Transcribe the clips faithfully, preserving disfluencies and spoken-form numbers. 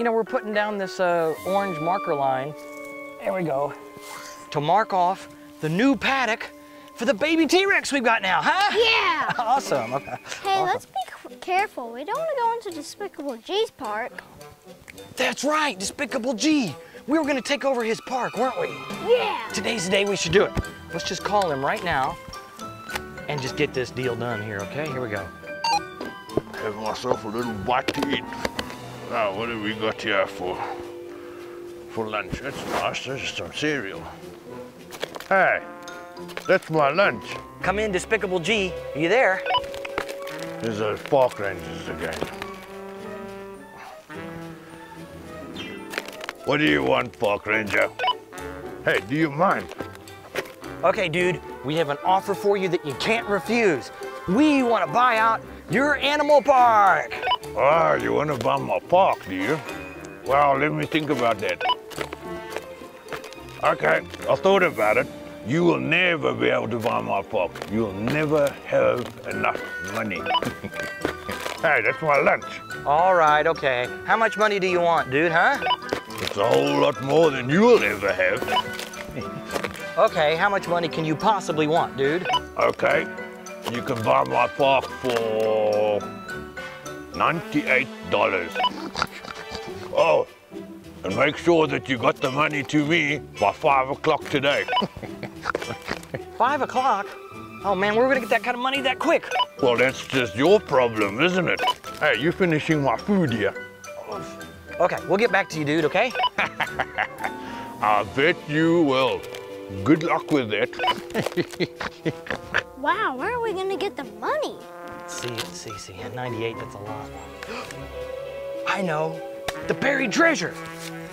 you know, we're putting down this uh, orange marker line. There we go. To mark off the new paddock for the baby T-Rex we've got now, huh? Yeah. Awesome. Okay. Hey, awesome. Let's be careful. We don't want to go into Despicable G's park. That's right, Despicable G. We were going to take over his park, weren't we? Yeah. Today's the day we should do it. Let's just call him right now and just get this deal done here, okay? Here we go. Have myself a little bite to eat. Now, what have we got here for, for lunch? That's nice, there's some cereal. Hey, that's my lunch. Come in, Despicable G. Are you there? There's those park rangers again. What do you want, Park Ranger? Hey, do you mind? Okay, dude, we have an offer for you that you can't refuse. We want to buy out your animal park. Oh, you want to buy my park, do you? Well, let me think about that. Okay, I thought about it. You will never be able to buy my park. You'll never have enough money. Hey, that's my lunch. All right, okay. How much money do you want, dude, huh? It's a whole lot more than you'll ever have. Okay, how much money can you possibly want, dude? Okay, you can buy my park for ninety-eight dollars. Oh, and make sure that you got the money to me by five o'clock today. Five o'clock? Oh man, we're gonna get that kind of money that quick. Well, that's just your problem, isn't it? Hey, you're finishing my food here. Okay, we'll get back to you, dude, okay? I bet you will. Good luck with that. Wow, where are we gonna get the money? See, see, see, at ninety-eight, that's a lot. I know, the buried treasure.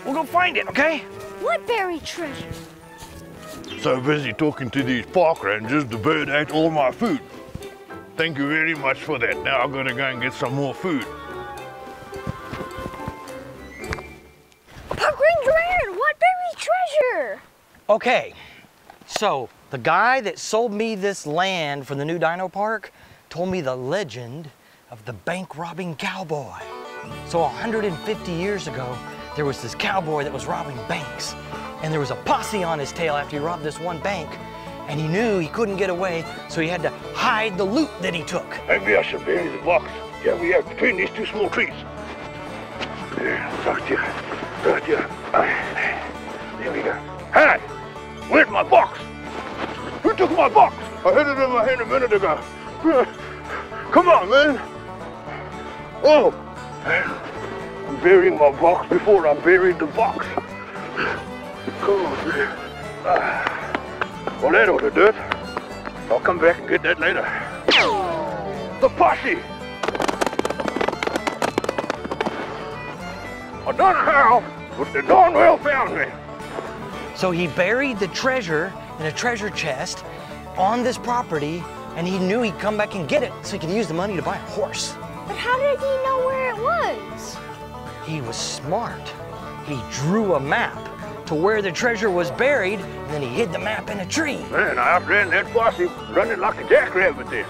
We'll go find it, okay? What buried treasure? So busy talking to these park rangers, the bird ate all my food. Thank you very much for that. Now I'm gonna go and get some more food. Park Ranger Aaron, what buried treasure? Okay, so the guy that sold me this land for the new Dino Park told me the legend of the bank-robbing cowboy. So one hundred fifty years ago, there was this cowboy that was robbing banks, and there was a posse on his tail after he robbed this one bank, and he knew he couldn't get away, so he had to hide the loot that he took. Maybe I should bury the box. Yeah, we have between these two small trees. Right here, right here. There we go. Hey, where's my box? Who took my box? I had it in my hand a minute ago. Come on, man. Oh, I'm burying my box before I buried the box. Come on, man. Well, that ought to do it. I'll come back and get that later. The posse! I don't know how, but they darn well found me. So he buried the treasure in a treasure chest on this property, and he knew he'd come back and get it so he could use the money to buy a horse. But how did he know where it was? He was smart. He drew a map to where the treasure was buried, and then he hid the map in a tree. Man, I outran that posse running like a jackrabbit there.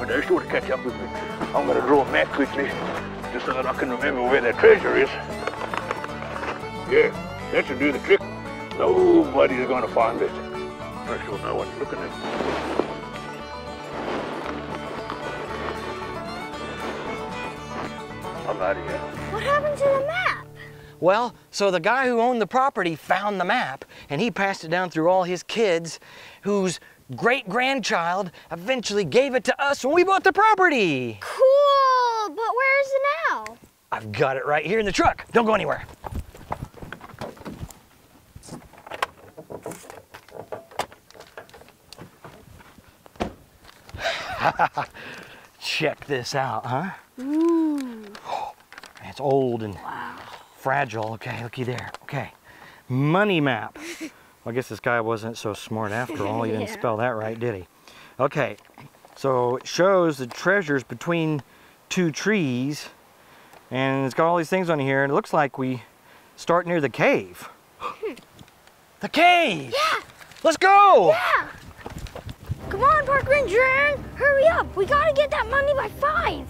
But they're sure to catch up with me. I'm gonna draw a map quickly, just so that I can remember where that treasure is. Yeah, that should do the trick. Nobody's gonna find it. I'm sure no one's looking at it. I'm out of here. What happened to the map? Well, so the guy who owned the property found the map, and he passed it down through all his kids, whose great-grandchild eventually gave it to us when we bought the property. Cool, but where is it now? I've got it right here in the truck. Don't go anywhere. Check this out, huh? Ooh. Oh, it's old and wow. Fragile. Okay, looky there. Okay, money map. Well, I guess this guy wasn't so smart after all. He yeah. didn't spell that right, did he? Okay, so it shows the treasures between two trees, and it's got all these things on here, and it looks like we start near the cave. The cave! Yeah! Let's go! Yeah! Come on, Park Ranger Aaron, hurry up. We gotta get that money by five.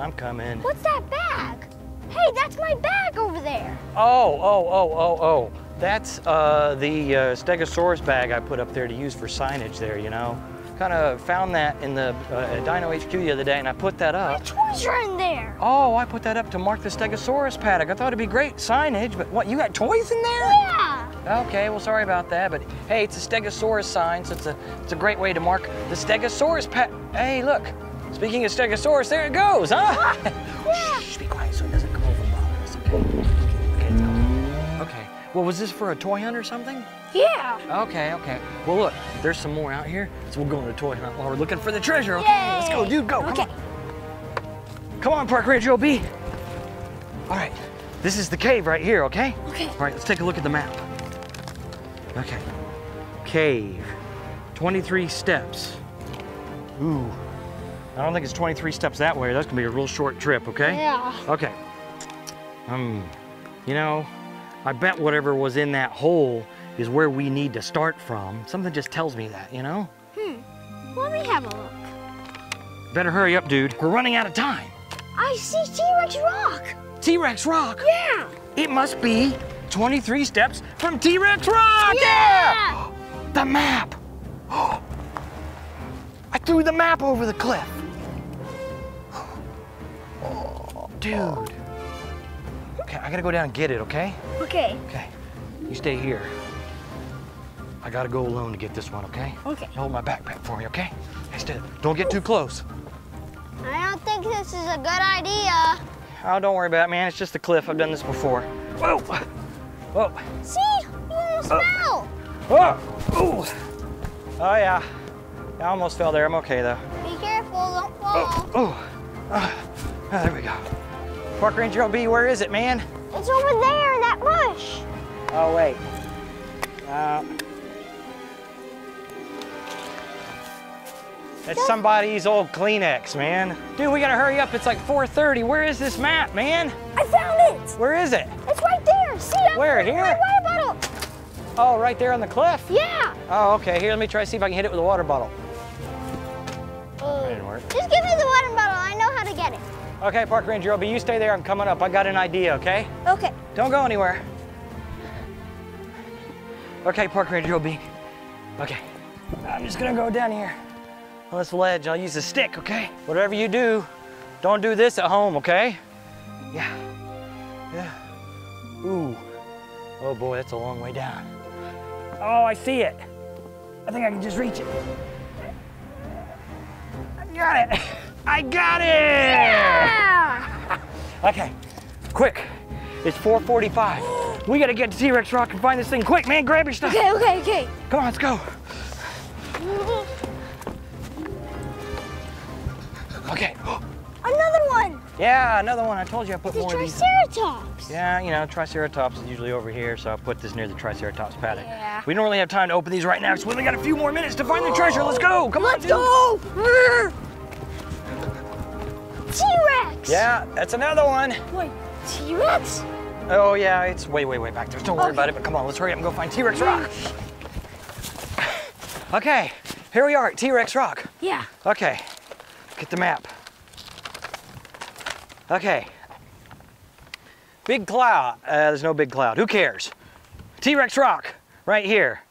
I'm coming. What's that bag? Hey, that's my bag over there. Oh, oh, oh, oh, oh. That's uh, the uh, Stegosaurus bag I put up there to use for signage there, you know? Kind of found that in the uh, Dino H Q the other day, and I put that up. My toys are in there. Oh, I put that up to mark the Stegosaurus paddock. I thought it'd be great signage, but what, you got toys in there? Yeah. Okay, well, sorry about that, but hey, it's a Stegosaurus sign, so it's a, it's a great way to mark the Stegosaurus paddock. Hey, look, speaking of Stegosaurus, there it goes, huh? Yeah. Shh, be quiet so it doesn't come over and bother us, okay? Well, was this for a toy hunt or something? Yeah. Okay, okay. Well, look, there's some more out here, so we'll go on a toy hunt while we're looking for the treasure. Okay, yay. Let's go, dude, go. Okay. Come on. Come on, Park Ranger O B. All right, this is the cave right here, okay? Okay. All right, let's take a look at the map. Okay. Cave, twenty-three steps. Ooh, I don't think it's twenty-three steps that way. That's gonna be a real short trip, okay? Yeah. Okay. Um, you know, I bet whatever was in that hole is where we need to start from. Something just tells me that, you know? Hmm. Let me have a look. Better hurry up, dude. We're running out of time. I see T-Rex Rock. T-Rex Rock? Yeah. It must be twenty-three steps from T-Rex Rock. Yeah. Yeah. The map. I threw the map over the cliff. Dude. Okay, I gotta go down and get it, okay? Okay. Okay, you stay here. I gotta go alone to get this one, okay? Okay. You hold my backpack for me, okay? Hey, stay, don't get too close. I don't think this is a good idea. Oh, don't worry about it, man. It's just a cliff. I've done this before. Whoa! Whoa! See? You almost oh. fell! Whoa! Ooh! Oh, yeah. I almost fell there. I'm okay, though. Be careful, don't fall. Oh, oh. oh there we go. Park Ranger O B, where is it, man? It's over there in that bush. Oh, wait. Uh, that's somebody's old Kleenex, man. Dude, we gotta hurry up. It's like four thirty. Where is this map, man? I found it. Where is it? It's right there. See it? Where, here? My water bottle. Oh, right there on the cliff? Yeah. Oh, okay. Here, let me try to see if I can hit it with a water bottle. Uh, that didn't work. Just give me the water bottle. I know how to get it. Okay, Park Ranger O B, you stay there, I'm coming up. I got an idea, okay? Okay. Don't go anywhere. Okay, Park Ranger O B. Okay, I'm just gonna go down here on this ledge. I'll use a stick, okay? Whatever you do, don't do this at home, okay? Yeah, yeah. Ooh, oh boy, that's a long way down. Oh, I see it. I think I can just reach it. I got it. I got it! Yeah! Okay, quick. It's four forty-five. We gotta get to T-Rex Rock and find this thing. Quick, man, grab your stuff. Okay, okay, okay. Come on, let's go. Okay. Another one. Yeah, another one. I told you I put the more Triceratops. Of these. Yeah, you know, Triceratops is usually over here, so I put this near the Triceratops paddock. Yeah. We don't really have time to open these right now, so we only got a few more minutes to find the treasure. Let's go. Come let's on, dude. Let's go. T-Rex! Yeah, that's another one. Wait, T-Rex? Oh yeah, it's way, way, way back there. Don't worry okay. about it, but come on, let's hurry up and go find T-Rex Rock. Okay, here we are at T-Rex Rock. Yeah. Okay, get the map. Okay. Big cloud, uh, there's no big cloud, who cares? T-Rex Rock, right here.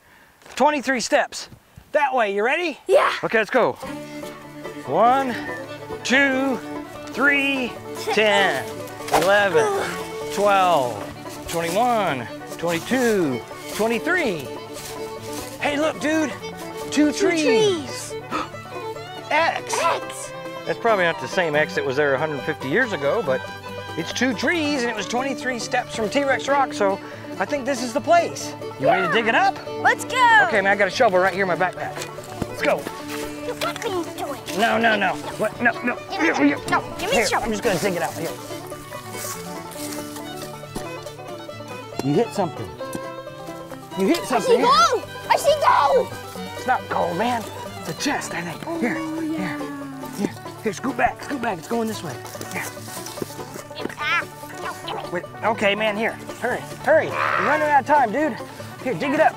twenty-three steps, that way, you ready? Yeah. Okay, let's go. One, two, three, ten, eleven, twelve, twenty-one, twenty-two, twenty-three. Hey, look, dude, two, two trees. trees. X. X. That's probably not the same X that was there one hundred fifty years ago, but it's two trees and it was twenty-three steps from T-Rex Rock, so I think this is the place. You yeah. ready to dig it up? Let's go. Okay, man, I got a shovel right here in my backpack. Let's go. No, no, no. What? No, no. Here, here. No, give me the shovel. I'm just gonna dig it out. Here. You hit something. You hit something. I see gold! I see gold! It's not gold, man. It's a chest, I think. Oh, here, yeah. here, here. Here, scoot back, scoot back. It's going this way. Here. Wait, okay, man, here. Hurry, hurry. You're running out of time, dude. Here, dig it up.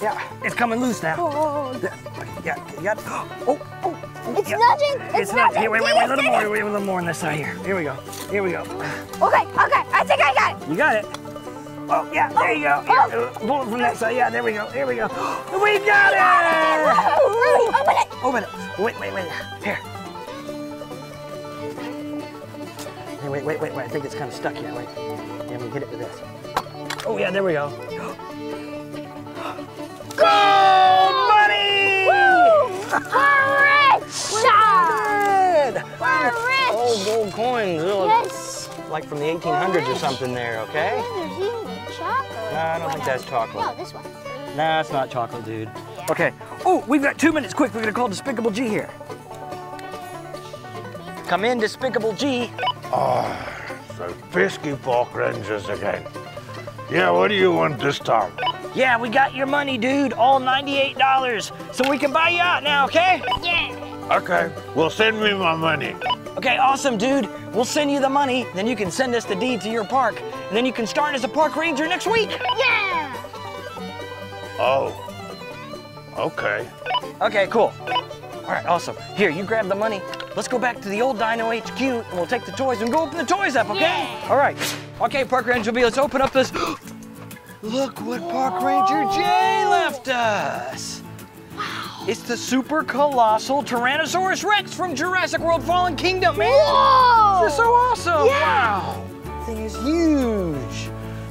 Yeah, it's coming loose now. Oh. Yeah, yeah. Oh, oh. It's yep. nudging. It's, it's nudging. Here, wait, wait, wait, a little more. Wait, a little more on this side here. Here we go. Here we go. Okay, okay. I think I got it. You got it. Oh yeah, there you go. Oh. Pull it from that side. Yeah, there we go. There we go. We got it. Ruby, open it. Open it. Wait, wait, wait. Here. Hey, wait, wait, wait, wait. I think it's kind of stuck here. Wait. Let me hit it with this. Oh yeah, there we go. Gold money! Woo! We're rich! We're rich! We're rich! Old gold coins. Yes. Like from the eighteen hundreds or something there, okay? There's even chocolate. No, I don't think that's chocolate. No, this one. Nah, it's not chocolate, dude. Yeah. Okay. Oh, we've got two minutes. Quick, we're gonna call Despicable G here. Come in, Despicable G. Oh, so pesky park rangers again. Yeah, what do you want this time? Yeah, we got your money, dude, all ninety-eight dollars. So we can buy you out now, okay? Yeah. Okay, well, send me my money. Okay, awesome, dude. We'll send you the money, then you can send us the deed to your park, and then you can start as a park ranger next week. Yeah. Oh, okay. Okay, cool. All right, awesome. Here, you grab the money. Let's go back to the old Dino H Q, and we'll take the toys and go open the toys up, okay? Yeah. All right. Okay, Park Ranger B, let's open up this. Look what Whoa. Park Ranger Jay left us. Wow. It's the super colossal Tyrannosaurus Rex from Jurassic World Fallen Kingdom, man. Whoa. This is so awesome. Yeah. Wow. This thing is huge.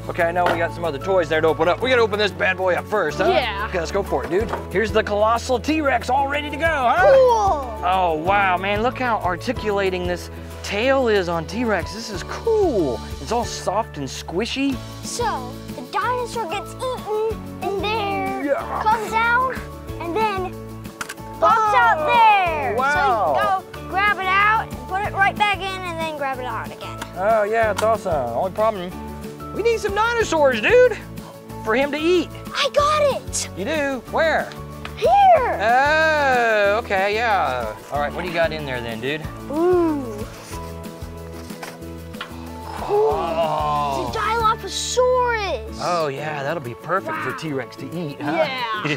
Okay, I know we got some other toys there to open up. We gotta open this bad boy up first, huh? Yeah. Okay, let's go for it, dude. Here's the colossal T-Rex all ready to go, huh? Cool. Oh, wow, man, look how articulating this tail is on T-Rex. This is cool. It's all soft and squishy. So, dinosaur gets eaten in there, yeah. comes out, and then pops oh, out there. Wow. So you can go grab it out, and put it right back in, and then grab it out again. Oh yeah, it's awesome. Only problem, we need some dinosaurs, dude, for him to eat. I got it. You do? Where? Here. Oh, okay, yeah. All right, what do you got in there then, dude? Ooh. Cool. Oh. It's a Dilophosaurus. Oh, yeah, that'll be perfect wow. for T-Rex to eat, huh? Yeah.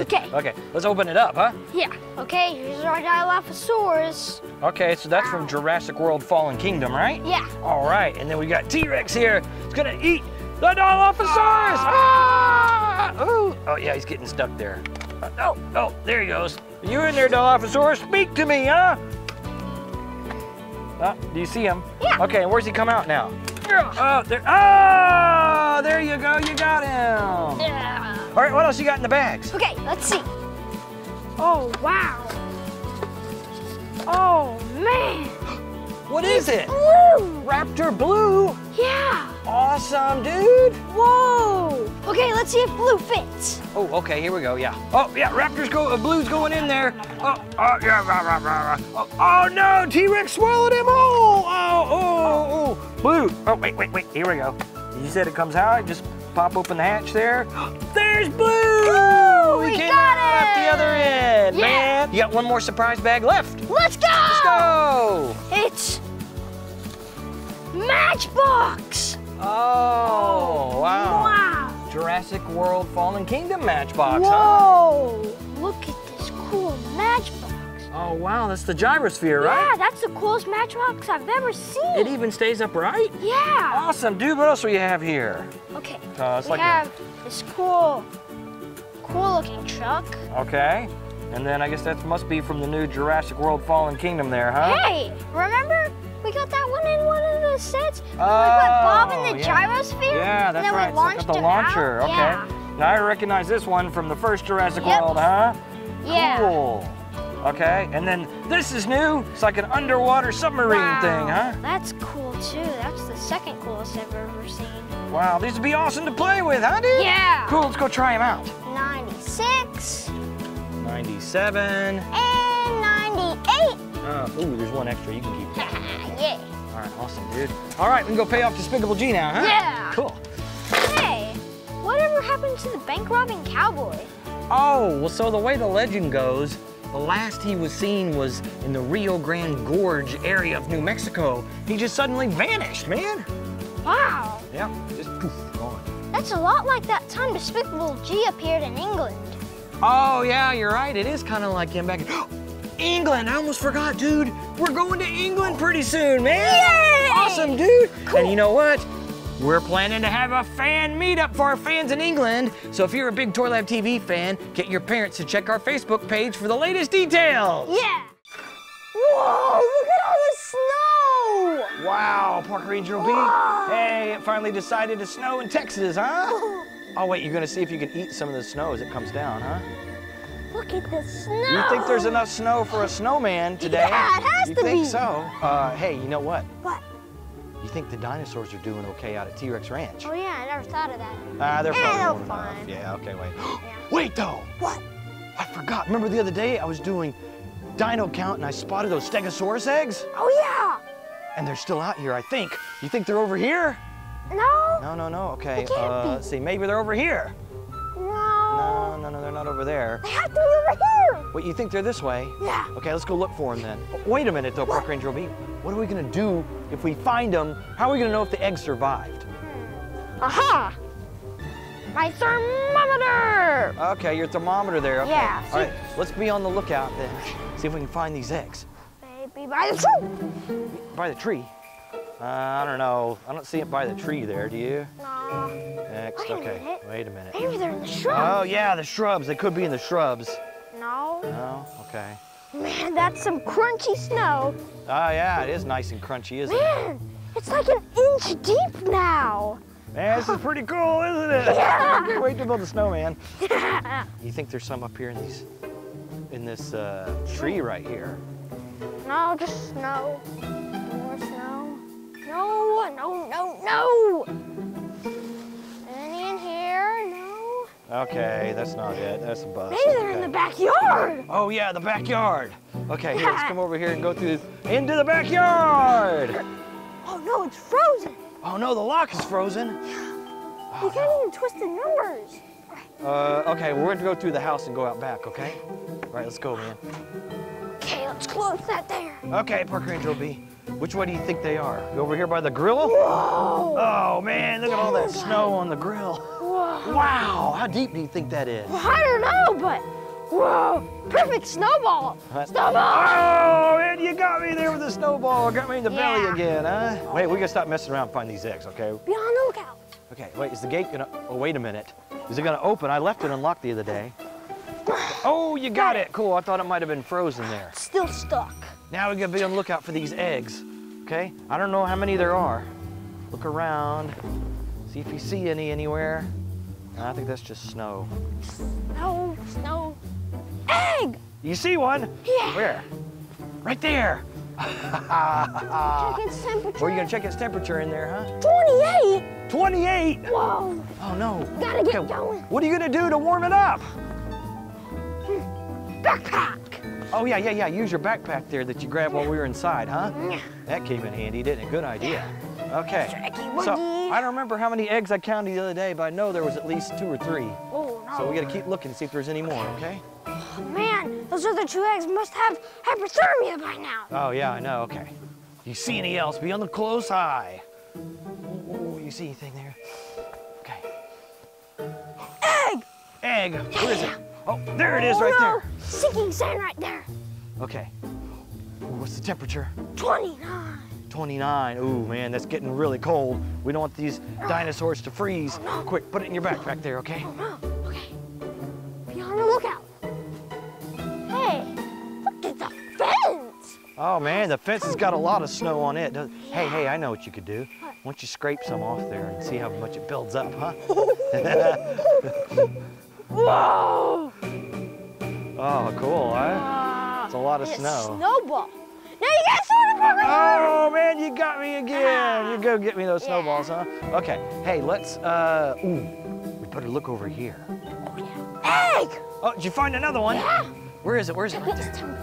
Okay. Okay, let's open it up, huh? Yeah. Okay, here's our Dilophosaurus. Okay, so that's wow. from Jurassic World Fallen Kingdom, right? Yeah. All right, and then we got T-Rex here. It's gonna eat the Dilophosaurus. Ah! Ah! Ooh. Oh, yeah, he's getting stuck there. Oh, oh, there he goes. Are you in there, Dilophosaurus? Speak to me, huh? Uh, do you see him? Yeah. Okay, where's he come out now? Oh, there, oh, there you go, you got him. Yeah. All right, what else you got in the bags? Okay, let's see. Oh, wow. Oh, man. What is it's it? Blue. Raptor blue? Yeah. Awesome, dude. Whoa. Okay, let's see if blue fits. Oh, okay, here we go, yeah. Oh, yeah, Raptor's go, uh, blue's going in there. Oh, oh, yeah, rah, rah, rah, rah. Oh, oh no, T-Rex swallowed him whole. Oh, oh, oh, oh, blue. Oh, wait, wait, wait, here we go. You said it comes out, just pop open the hatch there. There's blue. Woo, we, we came got out it. At the other end, yeah. man. You got one more surprise bag left. Let's go. Let's go. It's Matchbox. Oh, oh wow. wow. Jurassic World Fallen Kingdom Matchbox, Whoa. huh? Whoa, look at this cool Matchbox. Oh, wow, that's the Gyrosphere, yeah, right? Yeah, that's the coolest Matchbox I've ever seen. It even stays upright? Yeah. Awesome, dude, what else do you have here? Okay, uh, it's we like have a... this cool, cool looking truck. Okay, and then I guess that must be from the new Jurassic World Fallen Kingdom there, huh? Hey, remember? We got that one in one of the sets. Oh, we put Bob in the yeah. gyrosphere. Yeah, that's and then right. We launched so got the launcher. Out. Okay. Yeah. Now I recognize this one from the first Jurassic yep. World, huh? Yeah. Cool. Okay. And then this is new. It's like an underwater submarine wow. thing, huh? That's cool too. That's the second coolest I've ever seen. Wow, these would be awesome to play with, huh, dude? Yeah. Cool. Let's go try them out. ninety-six. ninety-seven. And ninety-eight. Uh, ooh, there's one extra you can keep. Yeah. All right, awesome, dude. All right, we can go pay off Despicable G now, huh? Yeah. Cool. Hey, whatever happened to the bank robbing cowboy? Oh, well, so the way the legend goes, the last he was seen was in the Rio Grande Gorge area of New Mexico. He just suddenly vanished, man. Wow. Yeah, just poof, gone. That's a lot like that time Despicable G appeared in England. Oh, yeah, you're right. It is kind of like him back in... England. I almost forgot, dude. We're going to England pretty soon, man. Yay! Awesome, dude. Cool. And you know what? We're planning to have a fan meetup for our fans in England. So if you're a big Toy Lab T V fan, get your parents to check our Facebook page for the latest details. Yeah. Whoa, look at all the snow. Wow, Park Ranger O B. Wow. Hey, it finally decided to snow in Texas, huh? Oh, wait, you're gonna see if you can eat some of the snow as it comes down, huh? Look at the snow. You think there's enough snow for a snowman today? Yeah, it has you to be. You think so? Uh, hey, you know what? What? You think the dinosaurs are doing okay out at T-Rex Ranch? Oh yeah, I never thought of that. Ah, uh, they're probably yeah, they're fine. Yeah, okay, wait. Yeah. Wait though! What? I forgot. Remember the other day I was doing Dino Count and I spotted those Stegosaurus eggs? Oh yeah! And they're still out here, I think. You think they're over here? No. No, no, no, okay. They can't uh, be. Let's see, maybe they're over here. No. No, no, no, they're not over there. They have to be over here! Wait, you think they're this way? Yeah. Okay, let's go look for them then. But wait a minute though, Park Ranger O B. What are we gonna do if we find them? How are we gonna know if the egg survived? Hmm. Aha! My thermometer! Okay, your thermometer there, okay. Yeah. All right, let's be on the lookout then. See if we can find these eggs. Maybe by the tree. By the tree? Uh, I don't know. I don't see it by the tree there, do you? No. Next, wait okay. Minute. Wait a minute. Maybe they're in the shrubs. Oh yeah, the shrubs. They could be in the shrubs. No. No? Okay. Man, that's some crunchy snow. Oh yeah, it is nice and crunchy, isn't Man, it? Man, it's like an inch deep now. Man, this is pretty cool, isn't it? Yeah. I can't wait to build a snowman. Yeah. You think there's some up here in these, in this uh, tree right here? No, just snow. More snow. No, no, no, no! Any in here? No. Okay, that's not it. That's a bus. Maybe they're okay. in the backyard! Oh yeah, the backyard! Okay, here, let's come over here and go through this. Into the backyard! Oh no, it's frozen! Oh no, the lock is frozen! Yeah. You can't even twist the numbers! Uh, okay, we're going to go through the house and go out back, okay? All right, let's go, man. Okay, let's close that there. Okay, Park Ranger O B. Which way do you think they are? Over here by the grill? Whoa! Oh man, look at all that snow on the grill. Whoa. Wow, how deep do you think that is? Well, I don't know, but whoa, perfect snowball. What? Snowball! Oh man, you got me there with the snowball. Got me in the yeah. belly again, huh? Wait, we gotta stop messing around and find these eggs, okay? Be on the lookout. Okay, wait, is the gate gonna, oh wait a minute. Is it gonna open? I left it unlocked the other day. Oh, you got, got it. it. Cool, I thought it might have been frozen there. It's still stuck. Now we're gonna be on the lookout for these eggs, okay? I don't know how many there are. Look around, see if you see any anywhere. No, I think that's just snow. Snow, snow, egg! You see one? Yeah. Where? Right there. Check its temperature. Well, you're gonna check its temperature in there, huh? twenty-eight? twenty-eight? Whoa. Oh no. Gotta get okay. going. What are you gonna do to warm it up? Backpack. Oh, yeah, yeah, yeah. Use your backpack there that you grabbed while we were inside, huh? Yeah. That came in handy, didn't it? Good idea. Yeah. Okay. So, I don't remember how many eggs I counted the other day, but I know there was at least two or three. Oh, no. So, we got to keep looking and see if there's any more, okay? Oh, man, those other two eggs must have hypothermia by now. Oh, yeah, I know. Okay. You see any else? Be on the close eye. Oh, you see anything there? Okay. Egg! Egg. Yeah. Where is it? Oh, there it is oh, right no. there. Sinking sand right there. Okay. Ooh, what's the temperature? twenty-nine. twenty-nine. Ooh, man, that's getting really cold. We don't want these no. dinosaurs to freeze. Oh, no. Quick, put it in your backpack no. there, okay? Oh, no. Okay. Be on the lookout. Hey, look at the fence. Oh, man, the fence has got a lot of snow on it. Yeah. Hey, hey, I know what you could do. What? Why don't you scrape some off there and see how much it builds up, huh? Whoa! Oh, cool, huh? It's uh, a lot of snow. Snowball. Now you got snowball right Oh, man, you got me again. Uh, you go get me those yeah. snowballs, huh? Okay, hey, let's, uh, ooh, we better look over here. Oh, yeah. Egg! Oh, did you find another one? Yeah. Where is it? Where is it? Right there.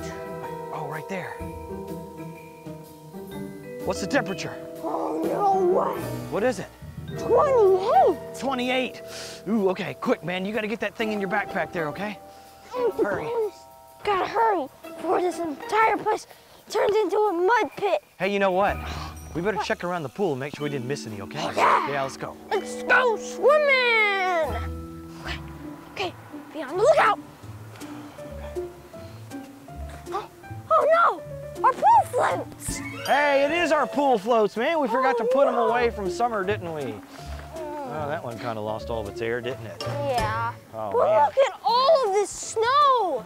Oh, right there. What's the temperature? Oh, no. What is it? twenty-eight. twenty-eight. Ooh, okay, quick, man. You gotta get that thing in your backpack there, okay? Hurry. Gotta hurry before this entire place turns into a mud pit. Hey, you know what? We better what? check around the pool and make sure we didn't miss any, okay? Yeah. Yeah, let's go. Let's go swimming. Okay, okay. Be on the lookout. Oh, our pool floats, man. We forgot to put them away from summer, didn't we? Oh, that one kind of lost all of its air, didn't it? Yeah. Oh, but man. Look at all of this snow.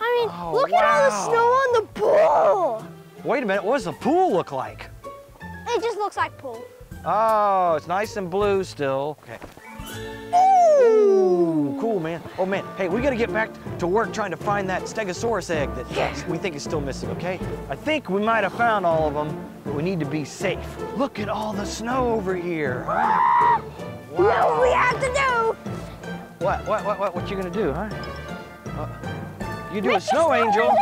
I mean, oh, look wow. at all the snow on the pool. Wait a minute, what does the pool look like? It just looks like pool. Oh, it's nice and blue still. Okay. Ooh, cool, man. Oh, man. Hey, we got to get back to work trying to find that Stegosaurus egg that yes. we think is still missing, okay? I think we might have found all of them, but we need to be safe. Look at all the snow over here. Wow. No, we have to do. What, what, what, what, what you going to do, huh? Uh, you do Make a snow angel.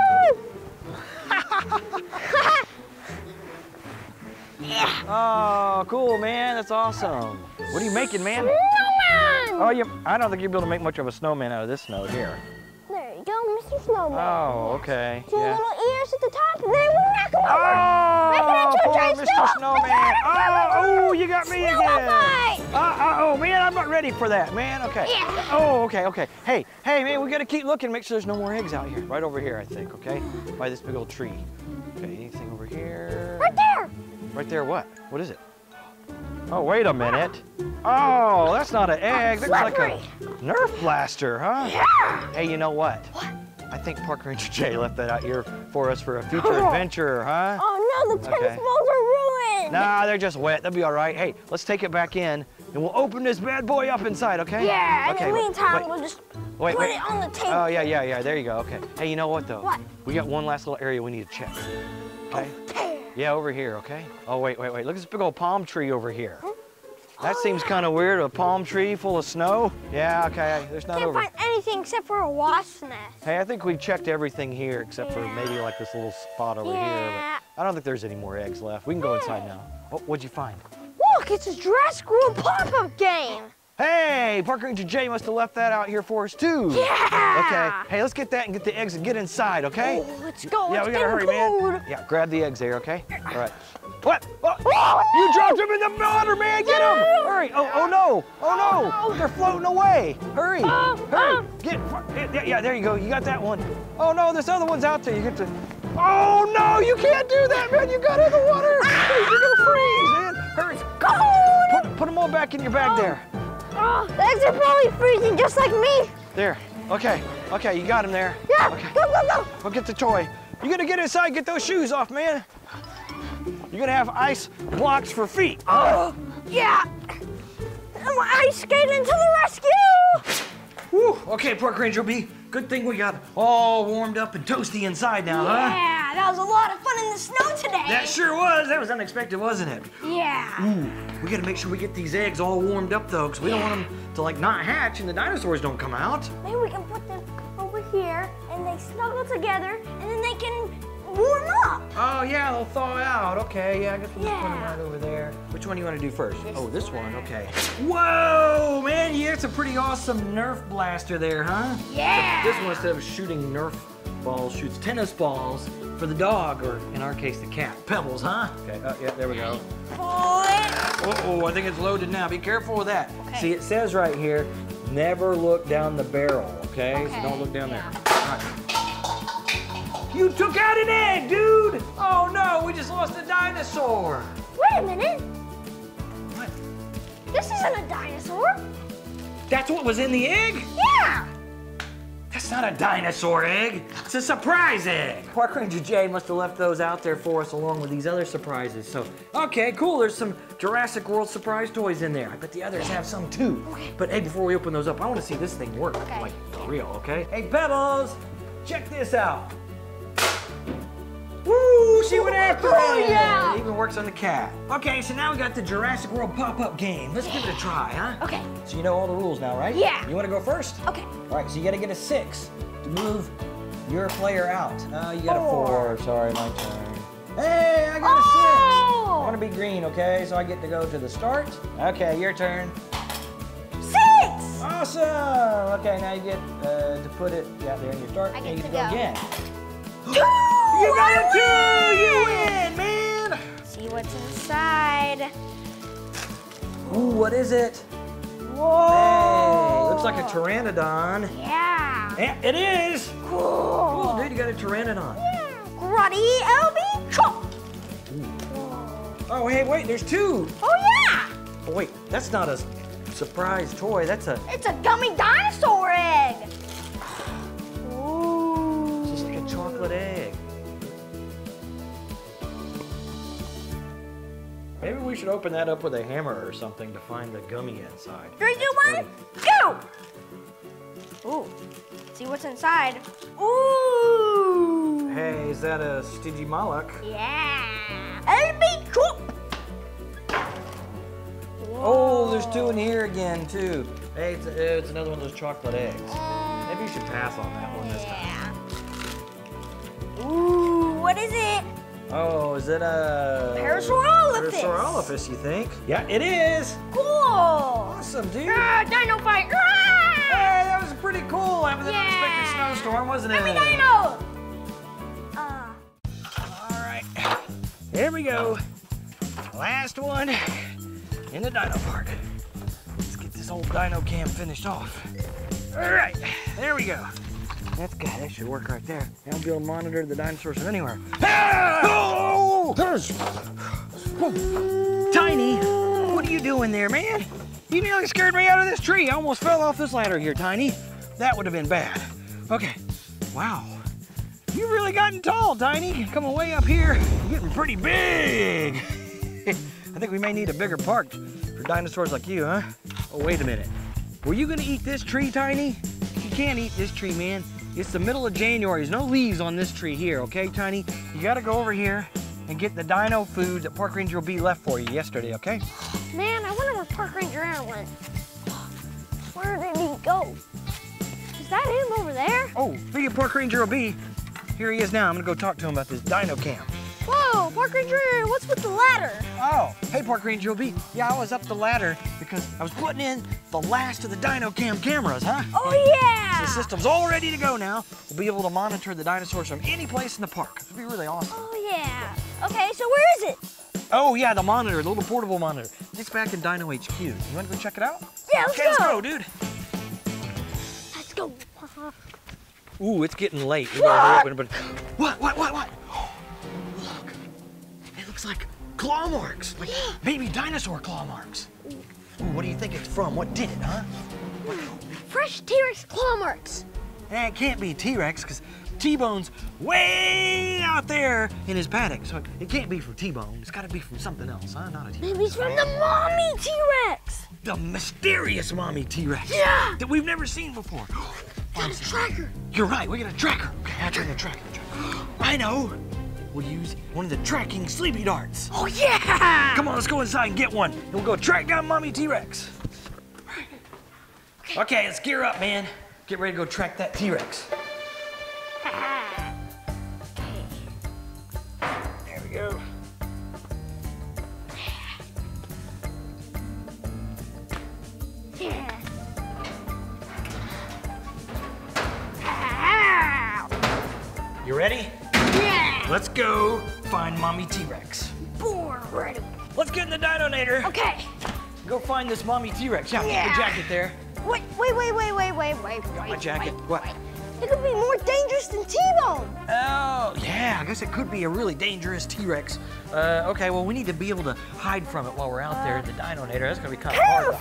Yeah. Oh, cool, man. That's awesome. What are you making, man? Snowman! Oh, you, I don't think you'll be able to make much of a snowman out of this snow here. There you go, Mister Snowman. Oh, okay. Two yeah. little ears at the top, and then we knock them over. Oh, Mister Snow Snowman. Oh, oh, you got me Snow again. Uh, oh, man, I'm not ready for that, man. Okay. Yeah. Oh, okay, okay. Hey, hey, man, we got to keep looking, make sure there's no more eggs out here. Right over here, I think, okay? By this big old tree. Okay, anything over here? Right there. Right there, what? What is it? Oh, wait a minute. Oh, that's not an egg. That's like a Nerf blaster, huh? Yeah. Hey, you know what? What? I think Park Ranger Jay left that out here for us for a future oh. adventure, huh? Oh, no, the tennis okay. balls are ruined. Nah, they're just wet. They'll be all right. Hey, let's take it back in, and we'll open this bad boy up inside, okay? Yeah, okay, and in the meantime, wait. we'll just wait, put wait. it on the table. Oh, yeah, yeah, yeah. There you go. Okay. Hey, you know what, though? What? We got one last little area we need to check, okay? Oh. Yeah, over here, okay? Oh, wait, wait, wait. Look at this big old palm tree over here. Huh? That oh, seems yeah. kind of weird, a palm tree full of snow. Yeah, okay, there's not Can't over. Can't find anything except for a wasp's nest. Hey, I think we've checked everything here except yeah. for maybe like this little spot over yeah. here. But I don't think there's any more eggs left. We can go inside now. Oh, what'd you find? Look, it's a Jurassic World pop-up game. Hey, Park Ranger Jay must have left that out here for us too. Yeah. Okay. Hey, let's get that and get the eggs and get inside, okay? Oh, let's go. Yeah, it's we gotta hurry, cold. man. Yeah, grab the eggs there, okay? All right. What? Oh, oh, you dropped them in the water, man. Get them. No. Hurry. Oh, oh no. Oh no. Oh, no. They're floating away. Hurry. Uh, hurry. Uh. Get. Yeah, yeah, there you go. You got that one. Oh no, this other one's out there. You get to. Oh no, you can't do that, man. You got in the water. You're gonna freeze, man. Hurry. Go. Put, put them all back in your bag oh. there. Oh, the eggs are probably freezing just like me. There. Okay. Okay, you got him there. Yeah. Okay. Go, go, go. Go get the toy. You're going to get inside, get those shoes off, man. You're going to have ice blocks for feet. Oh, yeah. I'm ice skating to the rescue. Woo. Okay, Park Ranger B. Good thing we got all warmed up and toasty inside now, yeah, huh? Yeah, that was a lot of fun in the snow today. That sure was. That was unexpected, wasn't it? Yeah. Ooh. We gotta make sure we get these eggs all warmed up though, because we yeah. don't want them to like not hatch and the dinosaurs don't come out. Maybe we can put them over here and they snuggle together and then they can warm up. Oh yeah, they'll thaw out. Okay, yeah, I guess we'll yeah. just put them right over there. Which one do you want to do first? This oh, this one, okay. Whoa, man, yeah, it's a pretty awesome Nerf blaster there, huh? Yeah. This one, instead of shooting Nerf balls, shoots tennis balls for the dog, or in our case, the cat. Pebbles, huh? Okay, uh, yeah, there we go. Uh-oh, I think it's loaded now. Be careful with that. Okay. See, it says right here, never look down the barrel, okay? okay. So don't look down yeah. there. All right. You took out an egg, dude! Oh no, we just lost a dinosaur. Wait a minute. What? This isn't a dinosaur. That's what was in the egg? Yeah. That's not a dinosaur egg. It's a surprise egg. Park Ranger Jay must have left those out there for us along with these other surprises. So, okay, cool. There's some Jurassic World surprise toys in there. I bet the others have some too. Okay. But hey, before we open those up, I want to see this thing work. Okay. Like, for real, okay? Hey, Pebbles, check this out. Woo, she went after it. Oh, yeah. It even works on the cat. Okay, so now we got the Jurassic World pop-up game. Let's yeah. give it a try, huh? Okay. So you know all the rules now, right? Yeah. You want to go first? Okay. All right, so you got to get a six to move your player out. Uh, you got four. a four. Sorry, my turn. Hey, I got oh. a six. I want to be green, okay? So I get to go to the start. Okay, your turn. Six. Awesome. Okay, now you get uh, to put it yeah, there in your start. I get, and you to go, go. again. You got it too! You win, man! See what's inside. Ooh, what is it? Whoa! Hey, looks like a Pteranodon. Yeah. yeah it is! Cool. Cool, dude, you got a Pteranodon. Yeah. Grotty L B chop! Ooh. Oh, hey, wait, there's two. Oh, yeah. Oh, wait, that's not a surprise toy. That's a... It's a gummy dinosaur egg. Ooh. It's just like a chocolate egg. Maybe we should open that up with a hammer or something to find the gummy inside. Three, two, one, go! Ooh, see what's inside. Ooh! Hey, is that a Stigimoloch? Yeah! L B Troop! Oh, there's two in here again, too. Hey, it's, it's another one of those chocolate eggs. Uh, Maybe you should pass on that one this time. Yeah. Ooh, what is it? Oh, is it a... Parasaurolophus. Parasaurolophus, you think? Yeah, it is. Cool. Awesome, dude. Ah, dino fight. Ah! Hey, that was pretty cool after yeah. that unexpected snowstorm, wasn't it? Let me dino. Uh. All right. Here we go. Last one in the dino park. Let's get this old dino cam finished off. All right. There we go. That's good. That should work right there. I'll be able to monitor the dinosaurs from anywhere. Oh! Tiny, what are you doing there, man? You nearly scared me out of this tree. I almost fell off this ladder here, Tiny. That would have been bad. Okay. Wow. You've really gotten tall, Tiny. Coming way up here. You're getting pretty big. I think we may need a bigger park for dinosaurs like you, huh? Oh, wait a minute. Were you going to eat this tree, Tiny? You can't eat this tree, man. It's the middle of January. There's no leaves on this tree here, okay, Tiny? You gotta go over here and get the dino food that Park Ranger O B left for you yesterday, okay? Man, I wonder where Park Ranger Aaron went. Where did he go? Is that him over there? Oh, speaking of Park Ranger O B, here he is now. I'm gonna go talk to him about this dino cam. Whoa, Park Ranger Aaron, what's with the ladder? Oh, hey, Park Ranger O B. Yeah, I was up the ladder because I was putting in the last of the DinoCam cameras, huh? Oh, yeah! The system's all ready to go now. We'll be able to monitor the dinosaurs from any place in the park. It'll be really awesome. Oh, yeah. Okay, so where is it? Oh, yeah, the monitor, the little portable monitor. It's back in Dino H Q. You want to go check it out? Yeah, let's okay, go! Let's go, dude! Let's go! Ooh, it's getting late. We're what? Open, but... what? What, what, what? Look, it looks like claw marks, like yeah. baby dinosaur claw marks. Ooh, what do you think it's from? What did it, huh? Fresh T-Rex claw marks. Eh, it can't be T-Rex, because T-Bone's way out there in his paddock, so it can't be from T-Bone. It's got to be from something else, huh? Not a T-Rex. Maybe it's from the mommy T-Rex. The mysterious mommy T-Rex. Yeah. That we've never seen before. We got a tracker. You're right, we got a tracker. Okay, I'll turn the tracker. I know. We'll use one of the tracking sleepy darts. Oh, yeah! Come on, let's go inside and get one. And we'll go track down Mommy T-Rex. Okay. Okay, let's gear up, man. Get ready to go track that T-Rex. There we go. Yeah. You ready? Let's go find Mommy T-Rex. Boar ready. Let's get in the Dino Nader. Okay. Go find this Mommy T-Rex. Yeah, yeah. Put the jacket there. Wait, wait, wait, wait, wait, wait, wait. Got my jacket. Wait, what? Wait. It could be more dangerous than T-Bone. Oh, yeah. I guess it could be a really dangerous T-Rex. Uh, okay, well, we need to be able to hide from it while we're out uh, there in the Dino Nader. That's going to be kind of hard.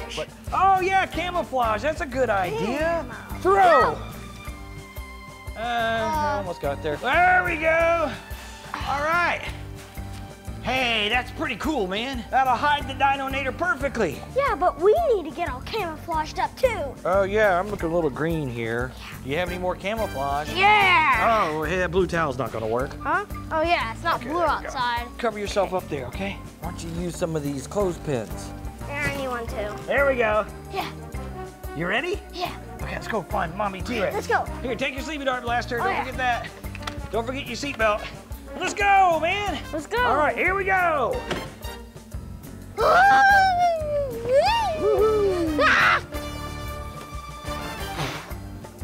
Camouflage. But, oh, yeah, camouflage. That's a good idea. Camo. Throw. No. Uh, I almost got there. There we go. All right. Hey, that's pretty cool, man. That'll hide the Dino Nader perfectly. Yeah, but we need to get all camouflaged up, too. Oh, yeah, I'm looking a little green here. Yeah. Do you have any more camouflage? Yeah. Oh, hey, that blue towel's not going to work. Huh? Oh, yeah, it's not okay, blue outside. Go. Cover yourself up there, okay? Why don't you use some of these clothespins? Yeah, I need one, too. There we go. Yeah. You ready? Yeah. Okay, let's go find Mommy T-Rex. Let's go. Here, take your sleeping dart blaster. Don't oh, yeah. forget that. Don't forget your seatbelt. Let's go, man. Let's go. All right, here we go.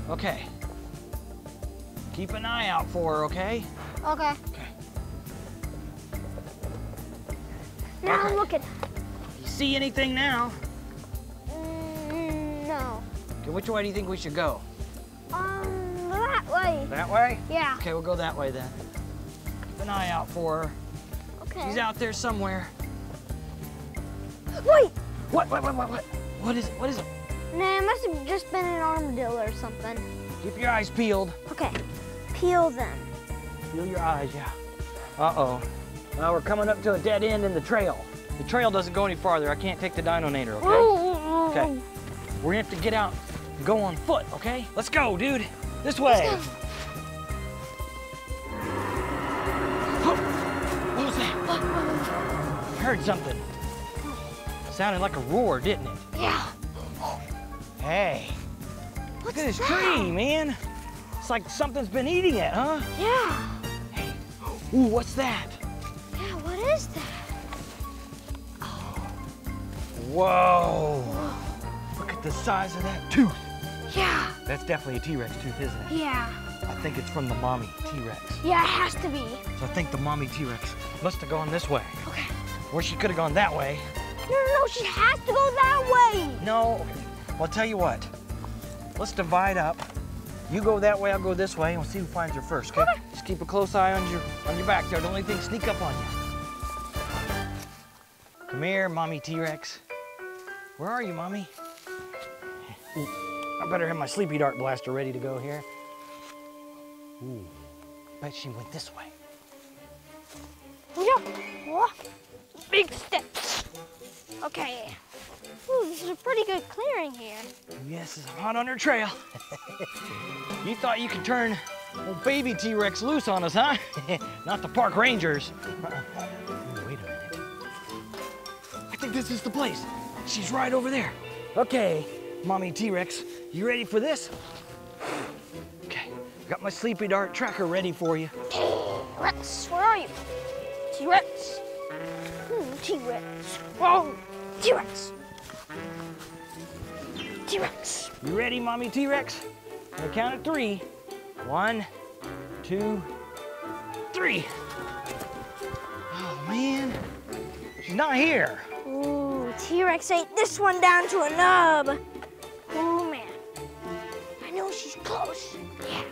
Okay. Keep an eye out for her, okay? Okay. Okay. Now okay. I'm looking. You see anything now? Mm, no. Okay, which way do you think we should go? Um, that way. That way? Yeah. Okay, we'll go that way then. Keep an eye out for her. Okay. Okay. She's out there somewhere. Wait! What, what, what, what, what? What is it, what is it? Nah, it must have just been an armadillo or something. Keep your eyes peeled. Okay, peel them. Peel your eyes, yeah. Uh-oh. Now we're coming up to a dead end in the trail. The trail doesn't go any farther. I can't take the Dino Nader, okay? Oh, okay. Oh. We're gonna have to get out and go on foot, okay? Let's go, dude. This way. What was that? I heard something. It sounded like a roar, didn't it? Yeah. Hey. What's Look at this that? tree, man. It's like something's been eating it, huh? Yeah. Hey. Ooh, what's that? Yeah, what is that? Whoa. Whoa. Look at the size of that tooth. Yeah. That's definitely a T-Rex tooth, isn't it? Yeah. I think it's from the mommy T-Rex. Yeah, it has to be. So I think the mommy T-Rex must have gone this way. Okay. Or she could have gone that way. No, no, no, she has to go that way. No. Well, I'll tell you what. Let's divide up. You go that way, I'll go this way, and we'll see who finds her first, okay? okay. Just keep a close eye on your, on your back there. Don't let anything sneak up on you. Come here, mommy T-Rex. Where are you, mommy? Ooh. I better have my sleepy dart blaster ready to go here. Ooh, bet she went this way. Yeah. Big steps. Okay. Ooh, this is a pretty good clearing here. Yes, I'm hot on her trail. You thought you could turn old baby T-Rex loose on us, huh? Not the park rangers. Uh-uh. Ooh, wait a minute. I think this is the place. She's right over there. Okay. Mommy T-Rex, you ready for this? Okay, got my sleepy dart tracker ready for you. T-Rex, where are you? T-Rex. Mm, T-Rex. Whoa! T-Rex. T-Rex. You ready, Mommy T-Rex? On the count of three. One, two, three. Oh man, she's not here. Ooh, T-Rex ate this one down to a nub. Oh man, I know she's close. Yeah.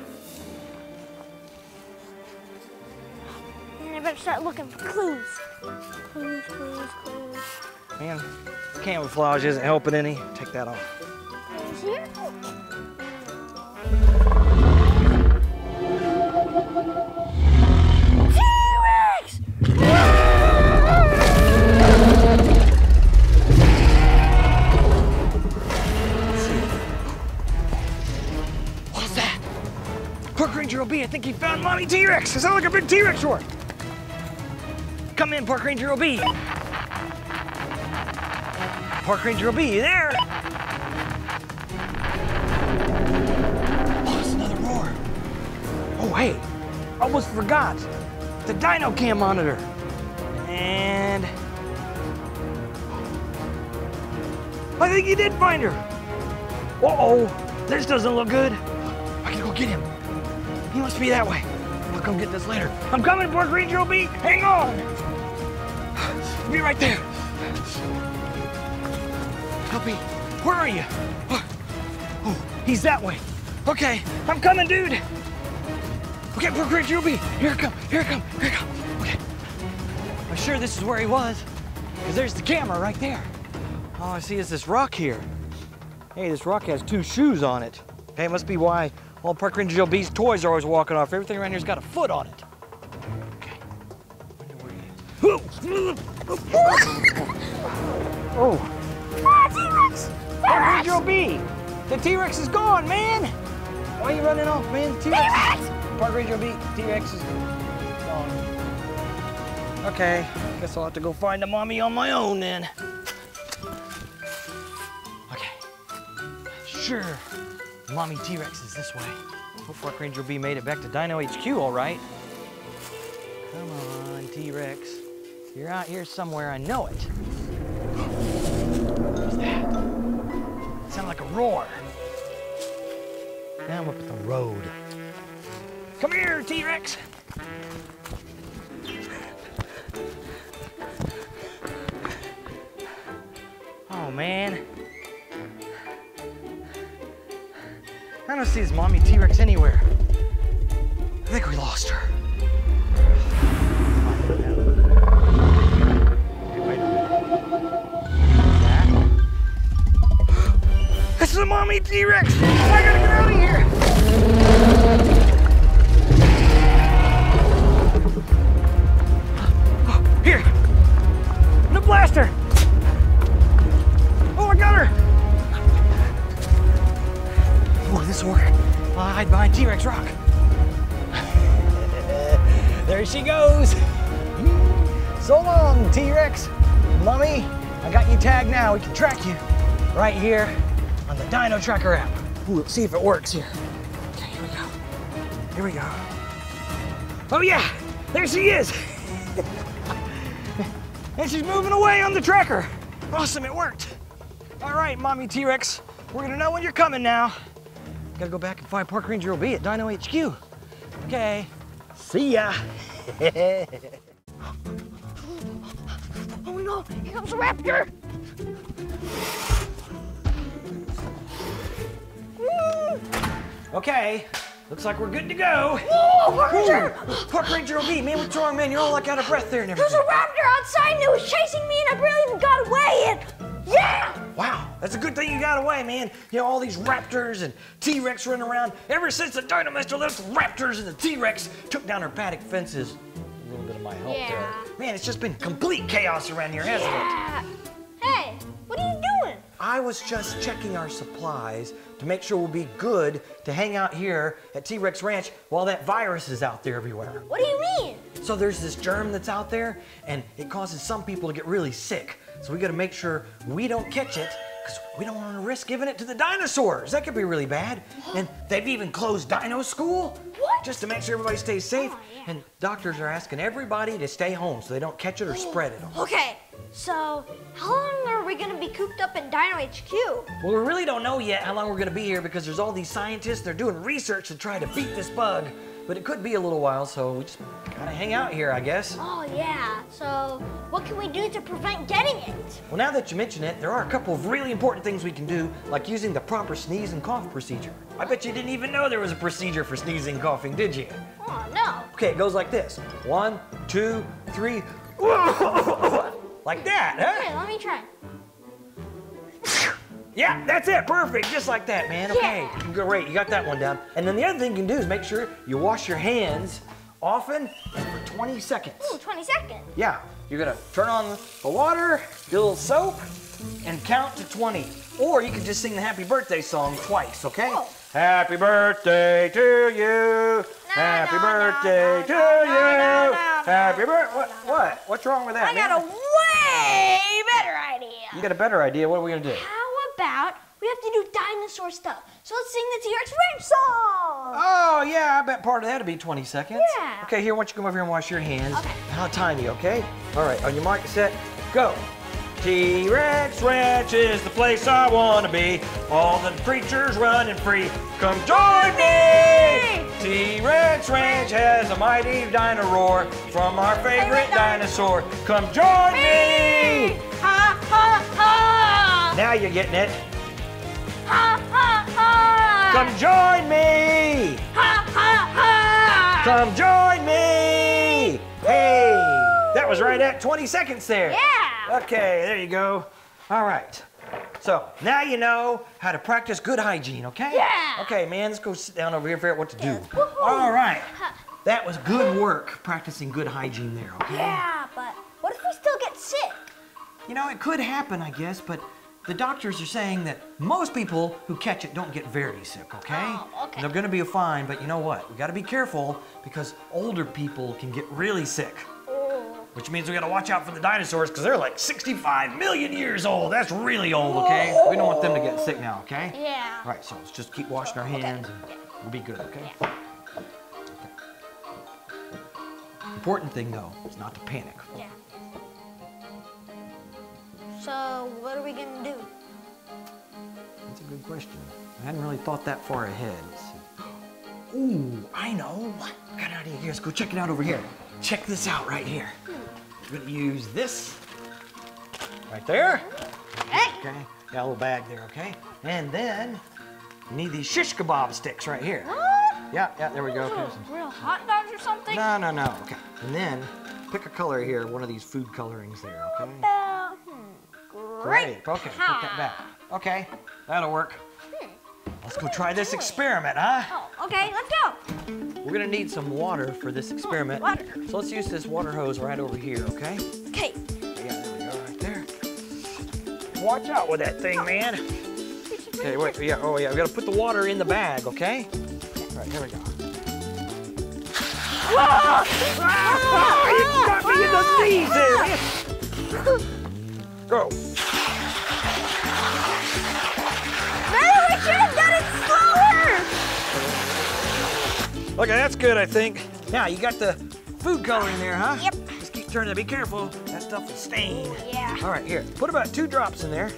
And I better start looking for clues. Clues, clues, clues. Man, camouflage isn't helping any. Take that off. Is here? I think he found Mommy T-Rex. It sounded like a big T-Rex roar. Come in, Park Ranger O B. Park Ranger O B, you there? Oh, it's another roar. Oh, hey, almost forgot. The DinoCam monitor. And I think he did find her. Uh-oh, this doesn't look good. I gotta go get him. He must be that way. I'll come get this later. I'm coming, Park Ranger O B. Hang on. Be right there. Help me. Where are you? Oh, he's that way. Okay, I'm coming, dude. Okay, Park Ranger O B. Here I come. Here I come. Here I come. Okay. I'm sure this is where he was, because there's the camera right there. All I see is this rock here. Hey, this rock has two shoes on it. Hey, it must be why. Well, Park Ranger L B's toys are always walking off. Everything around here's got a foot on it. Okay. Wonder where he is. Oh. Ah, T-Rex! Park Ranger L B! The T-Rex is gone, man! Why are you running off, man? T-Rex! Park Ranger L B, T-Rex is gone. Okay, guess I'll have to go find a mommy on my own then. Okay. Sure. Mommy T-Rex is this way. Hope Park Ranger B made it back to Dino H Q all right. Come on, T-Rex. You're out here somewhere, I know it. What was that? It sounded like a roar. Now I'm up at the road. Come here, T-Rex. Oh, man. I don't see his mommy T-Rex anywhere. I think we lost her. That's the mommy T-Rex! I gotta get out of here! Oh, here! The blaster! Oh, I got her! Oh, this orc. I'll hide behind T-Rex rock. There she goes! So long, T-Rex! Mommy, I got you tagged now. We can track you right here on the Dino Tracker app. Ooh, let's see if it works here. Okay, here we go. Here we go. Oh yeah, there she is. And she's moving away on the tracker. Awesome, it worked. All right, Mommy T-Rex, we're gonna know when you're coming now. Gotta go back and find Park Ranger O B at Dino H Q. Okay, see ya. Oh no, here comes a raptor. Okay, looks like we're good to go. Whoa, Park Ranger! Ooh, Park Ranger O B, man, what's wrong, man? You're all like out of breath there and everything. There's a raptor outside and it was chasing me and I barely even got away and yeah! Wow, that's a good thing you got away, man. You know, all these raptors and T-Rex running around. Ever since the Dynamaster left, raptors and the T-Rex took down our paddock fences. A little bit of my help yeah. there. Man, it's just been complete chaos around here, hasn't yeah. it? Hey, what are you doing? I was just checking our supplies to make sure we'll be good to hang out here at T-Rex Ranch while that virus is out there everywhere. What do you mean? So there's this germ that's out there and it causes some people to get really sick. So we gotta make sure we don't catch it because we don't wanna risk giving it to the dinosaurs. That could be really bad. And they've even closed dino school. What? Just to make sure everybody stays safe. Oh, yeah. And doctors are asking everybody to stay home so they don't catch it or spread it. Okay. So, how long are we gonna be cooped up in Dino H Q? Well, we really don't know yet how long we're gonna be here because there's all these scientists, they're doing research to try to beat this bug. But it could be a little while, so we just gotta hang out here, I guess. Oh, yeah. So, what can we do to prevent getting it? Well, now that you mention it, there are a couple of really important things we can do, like using the proper sneeze and cough procedure. I bet you didn't even know there was a procedure for sneezing and coughing, did you? Oh, no. Okay, it goes like this. One, two, three. Like that, huh? Okay, let me try. Yeah, that's it, perfect, just like that, man. Okay, yeah. Great, you got that one down. And then the other thing you can do is make sure you wash your hands often and for twenty seconds. Ooh, twenty seconds? Yeah, you're gonna turn on the water, get a little soap, and count to twenty. Or you can just sing the happy birthday song twice, okay? Whoa. Happy birthday to you. No, happy no, birthday no, to no, you. No, no, no, happy birthday, what, what? What's wrong with that, I man? Got a way better idea. You got a better idea? What are we gonna do? How about we have to do dinosaur stuff? So let's sing the T-Rex Ranch song. Oh yeah, I bet part of that'll be twenty seconds. Yeah. Okay, here, why don't you come over here and wash your hands? Okay. How tiny, okay? All right, on your mark, set, go. T-Rex Ranch is the place I wanna be. All the creatures running free. Come join me! T-Rex Ranch has a mighty dino roar from our favorite dinosaur. Come join me! Ha ha ha! Now you're getting it. Ha ha ha! Come join me! Ha ha ha! Come join me! Hey! That was right at twenty seconds there. Yeah! Okay, there you go. All right. So now you know how to practice good hygiene, okay? Yeah. Okay, man, let's go sit down over here and figure out what to do. Yes. All right. That was good work practicing good hygiene there, okay? Yeah, but what if we still get sick? You know, it could happen, I guess, but the doctors are saying that most people who catch it don't get very sick, okay? Oh, okay. And they're gonna be fine, but you know what? We gotta be careful because older people can get really sick. Which means we gotta watch out for the dinosaurs because they're like sixty-five million years old. That's really old, okay? Whoa. We don't want them to get sick now, okay? Yeah. All right, so let's just keep washing our hands okay. and we'll be good, okay? Yeah. Okay. Important thing though is not to panic. Yeah. So what are we gonna do? That's a good question. I hadn't really thought that far ahead. Ooh, I know. I got an idea here. Let's go check it out over here. Check this out right here. We're gonna use this right there. Hey. Okay, got a little bag there, okay? And then you need these shish kebab sticks right here. What? Yeah, yeah, there we go. Okay. Real hot dogs or something? No, no, no, okay. And then pick a color here, one of these food colorings there, okay? Great. Great, okay, put that back. Okay, that'll work. Let's go try this experiment, huh? Oh, okay, let's go. We're gonna need some water for this experiment. Oh, water. So let's use this water hose right over here, okay? Okay. Yeah, there we go, right there. Watch out with that thing, oh. man. Okay, wait, yeah, oh yeah, we gotta put the water in the bag, okay? All right, here we go. Whoa! Ah, ah, you got me in the sneezes! Go. No, we should have done it slower! Okay, that's good, I think. Now, you got the food coloring there, huh? Yep. Just keep turning it, be careful. That stuff will stain. Yeah. All right, here, put about two drops in there.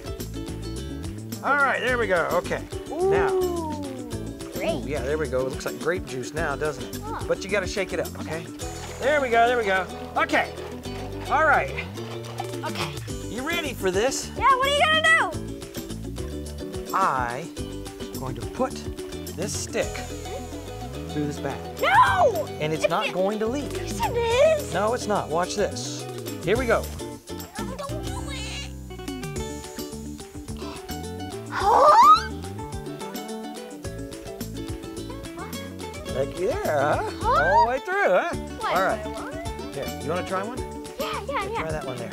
All right, there we go, okay. Ooh. Now. Ooh, yeah, there we go. It looks like grape juice now, doesn't it? Oh. But you gotta shake it up, okay? There we go, there we go. Okay. All right. Okay. You ready for this? Yeah, what are you gonna do? I'm going to put this stick through this bag. No! And it's not going to leak. Yes, it is. No, it's not. Watch this. Here we go. No, don't do it. Huh? Like, yeah, huh? huh? All the way through, huh? What? All right. What? Here, you want to try one? Yeah, yeah, Here, yeah. Try that one there.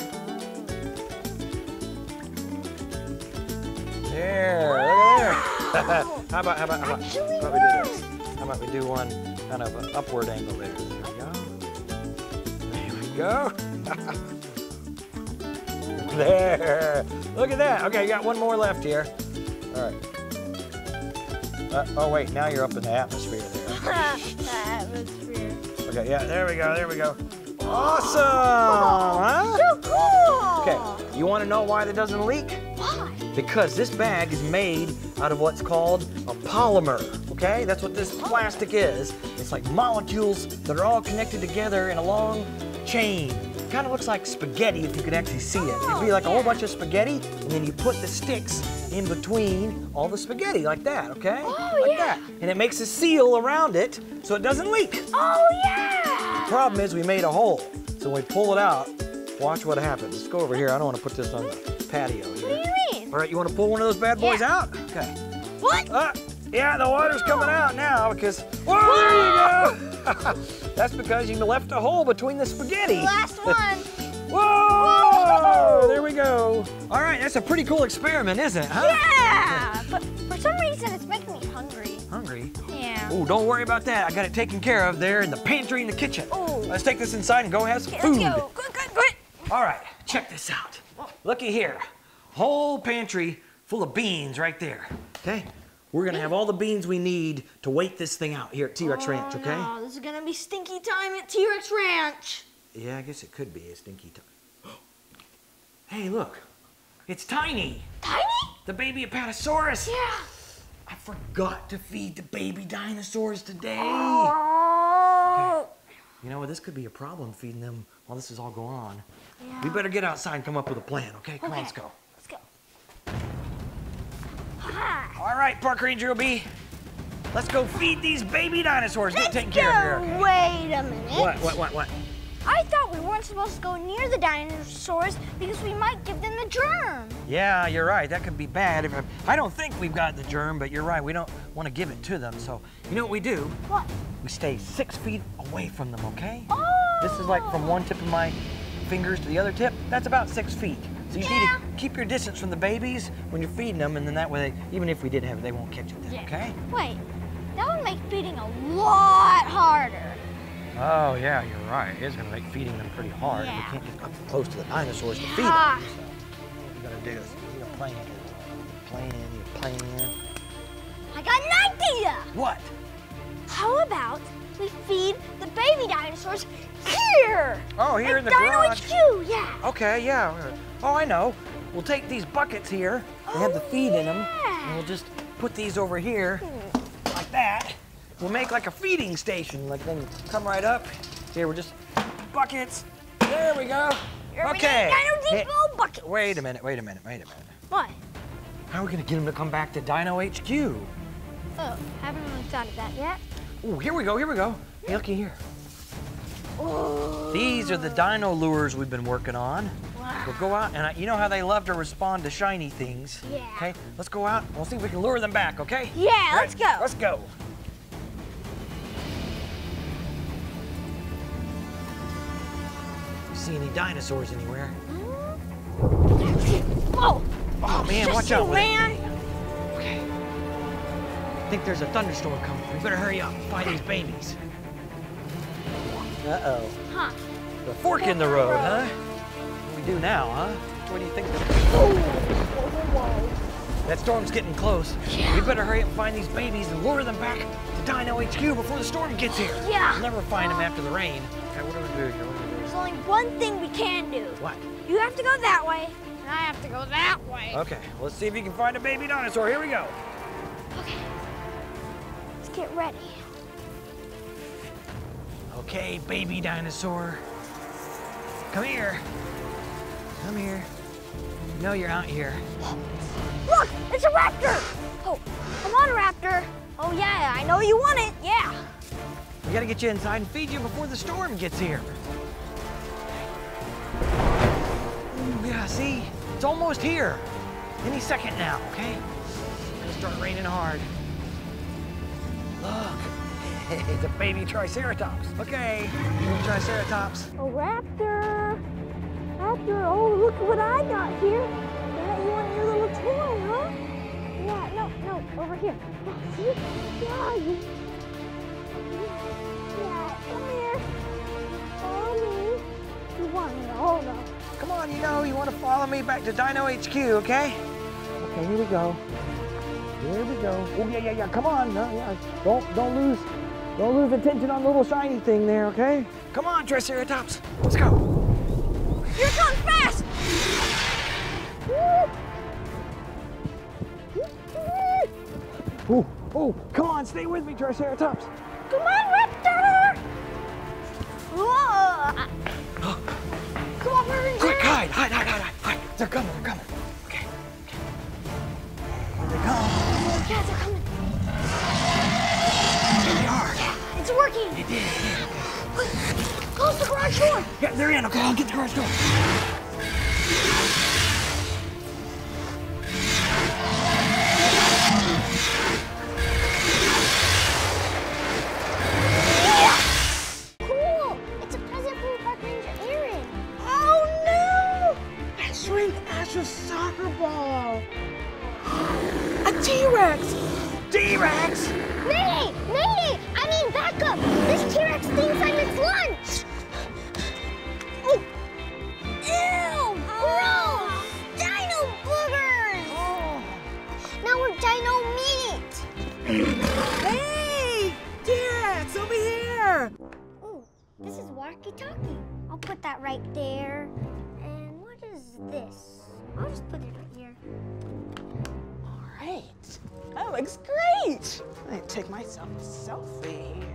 There, wow. Look at there. how about, how about, how about, Actually how about we do this? How about we do one kind of an upward angle there? There we go. There we go. There. Look at that. Okay, you got one more left here. All right. Uh, oh, wait, now you're up in the atmosphere there. Atmosphere. Okay, yeah, there we go, there we go. Awesome! Huh? So cool! Okay, you want to know why that doesn't leak? Why? Because this bag is made out of what's called a polymer, okay? That's what this plastic is. It's like molecules that are all connected together in a long chain. It kind of looks like spaghetti if you could actually see it. It'd be like a whole bunch of spaghetti, and then you put the sticks in between all the spaghetti, like that, okay? Oh, like yeah. that. And it makes a seal around it so it doesn't leak. Oh, yeah! The problem is we made a hole. So when we pull it out, watch what happens. Let's go over here. I don't want to put this on the patio here. What do you mean? All right, you want to pull one of those bad boys yeah. out? Okay. What? Uh, yeah, the water's oh. coming out now because, whoa, whoa. There you go! That's because you left a hole between the spaghetti. Last one. Whoa! Whoa! There we go. All right, that's a pretty cool experiment, isn't it, huh? Yeah! But for some reason, it's making me hungry. Hungry? Yeah. Oh, don't worry about that. I got it taken care of there in the pantry in the kitchen. Oh. Let's take this inside and go have some okay, food. Let's go. Good, good, good. All right, check this out. Looky here. Whole pantry full of beans right there, okay? We're gonna have all the beans we need to wait this thing out here at T-Rex oh, Ranch, okay? Oh, no. This is gonna be stinky time at T-Rex Ranch. Yeah, I guess it could be a stinky time. Hey, look. It's Tiny. Tiny? The baby Apatosaurus. Yeah. I forgot to feed the baby dinosaurs today. Oh. Okay. You know what? This could be a problem feeding them while this is all going on. Yeah. We better get outside and come up with a plan, okay? Come okay. on, let's go. Let's go. Ah. All right, Park Ranger O B. Let's go feed these baby dinosaurs. Let's get taken go. care of here. Okay? Wait a minute. What, what, what, what? I thought we weren't supposed to go near the dinosaurs because we might give them the germ. Yeah, you're right. That could be bad. If I, I don't think we've got the germ, but you're right. We don't want to give it to them. So you know what we do? What? We stay six feet away from them, okay? Oh! This is like from one tip of my fingers to the other tip. That's about six feet. So you yeah. need to keep your distance from the babies when you're feeding them, and then that way, they, even if we did have it, they won't catch it then, yeah. okay? Wait, that would make feeding a lot harder. Oh, yeah, you're right. It's going to make feeding them pretty hard. Yeah. We can't get up close to the dinosaurs to feed them. So what you're going to do is you got a plan. Plan, plan. I got an idea. What? How about we feed the baby dinosaurs here? Oh, here in the garage? Dino H Q, yeah. Okay, yeah. Oh, I know. We'll take these buckets here. They oh, have the feed yeah. in them. And we'll just put these over here hmm. like that. We'll make like a feeding station, like then come right up. Here, we're just buckets. There we go. You're okay. Dino Depot buckets. Wait a minute, wait a minute, wait a minute. What? How are we gonna get them to come back to Dino H Q? Oh, haven't really thought of that yet. Oh, here we go, here we go. Hey, looky here. Ooh. These are the dino lures we've been working on. Wow. We'll go out, and I, you know how they love to respond to shiny things. Yeah. Okay, let's go out, and we'll see if we can lure them back, okay? Yeah, right, let's go. Let's go. You see any dinosaurs anywhere? Whoa! Oh, man, watch out with that thing. Okay. I think there's a thunderstorm coming. We better hurry up and find these babies. Uh-oh. Huh. The fork in the road, huh? What do we do now, huh? What do you think? That, that storm's getting close. Yeah. We better hurry up and find these babies and lure them back to Dino H Q before the storm gets here. Yeah. We'll never find them after the rain. Okay, what do we do here? There's only one thing we can do. What? You have to go that way, and I have to go that way. Okay, let's see if you can find a baby dinosaur. Here we go. Okay. Let's get ready. Okay, baby dinosaur. Come here. Come here. No, you're out here. Look, it's a raptor. Oh, I'm on a raptor. Oh yeah, I know you want it, yeah. We gotta get you inside and feed you before the storm gets here. Ooh, yeah, see, it's almost here. Any second now, okay? It's gonna start raining hard. Look. It's a baby Triceratops. Okay, baby Triceratops. A raptor. Raptor, oh, look what I got here. You want your little toy, huh? Yeah, no, no, over here. Oh, see? Yeah, you... yeah, come here. Follow me. You want me to hold on. Come on, you know, you want to follow me back to Dino H Q, okay? Okay, here we go. Here we go. Oh, yeah, yeah, yeah, come on. No, yeah. Don't, don't lose. Don't lose attention on the little shiny thing there, okay? Come on, Triceratops. Let's go. You're going fast! Oh, oh, come on, stay with me, Triceratops. Come on, Raptor! Whoa. Come on, Ranger. Quick, hide, hide, hide, hide, hide. They're coming, they're coming. Okay, okay. Here they come. Yeah, they're coming. It's working! It did, it did. Close the garage door! Yeah, they're in, okay, I'll get the garage door. Yeah. Cool! It's a present from Park Ranger Aaron. Oh no! That's right, that's a soccer ball. A T-Rex! T-Rex! Nene! Nene! I mean, back up! This T-Rex thinks I'm its lunch! Oh. Ew! Gross! Oh. Dino boogers! Oh. Now we're dino meat! Hey! T-Rex, over here! Ooh, this is walkie-talkie. I'll put that right there. And what is this? I'll just put it right here. All right. That looks great! I'm gonna take myself a selfie here.